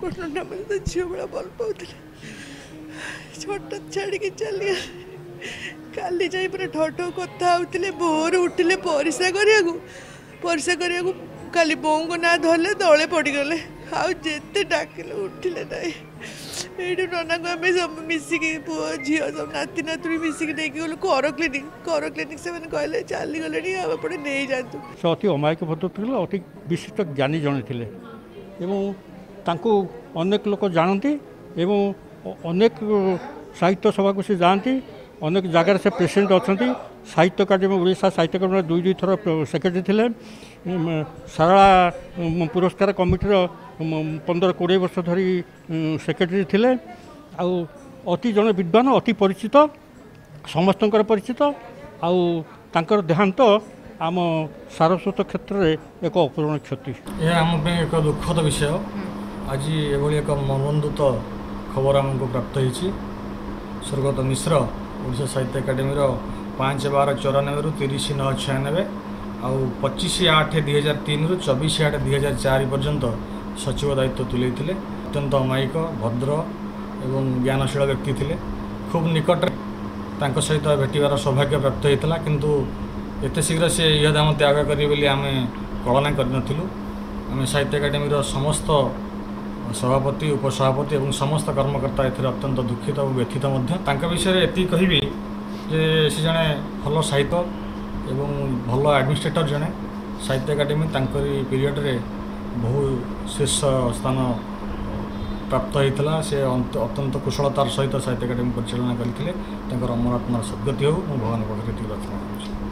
कृष्णटा मिलता झील बेला भल पाते हटात छाड़ी चलिए काली जा ठठ कथा भोर उठिले परिस्रा करा काली बों को ना धरले तले पड़गले आते डाकिले उठिले ना ये नना को आम सब मिसिक पु झी सब नाती नातुणी मिसिक नहीं गलु कर क्लिनिक से मैंने कहले चली गले आपड़े नहीं जातु से अति अमायक भद्र अति विशिष्ट ज्ञानी जन थे अनेक लोक जानती अनेक साहित्य सभा को सी जाती अनेक जगार से प्रेसिडेंट अच्छा साहित्य अकादमी ओडिशा साहित्य अकादमी दुई दुई थर सेक्रेटरी थे सारा पुरस्कार कमिटीर 15-20 वर्ष धरी सेक्रेटरी थे अति जन विद्वान अति परिचित समस्त परिचित आर देहांत आम सारस्वत क्षेत्र में एक अपूरण क्षति यह आम एक दुखद विषय आज ये एक मनोरंजित खबर आमको प्राप्त होती स्वर्गत मिश्र ओडिशा साहित्य अकाडेमी 5/12/94 रु 30/996 आ 25/8/2003 रु 24/8/2004 पर्यंत सचिव दायित्व तुले थे अत्यंत अमायिक भद्र एवं ज्ञानशील व्यक्ति थे खूब निकट सहित भेटबार सौभाग्य प्राप्त होता किंतु एत शीघ्र से यह दाम त्याग करेंगे आम कल्पना करें साहित्य अकाडेमी समस्त सभापति उपसभापति और समस्त कर्मकर्ता अत्यंत दुखित और व्यथित विषय ये कहि सी जड़े भल साहित्य एवं भल एडमिनिस्ट्रेटर जड़े साहित्य अकाडेमी पीरियड रे बहु शीर्ष स्थान प्राप्त होता से अत्यंत कुशलतार सहित साहित्य अकाडेमी परिचालना करते अमर आत्मार सद्गति हो भगवान पाखे प्रार्थना कर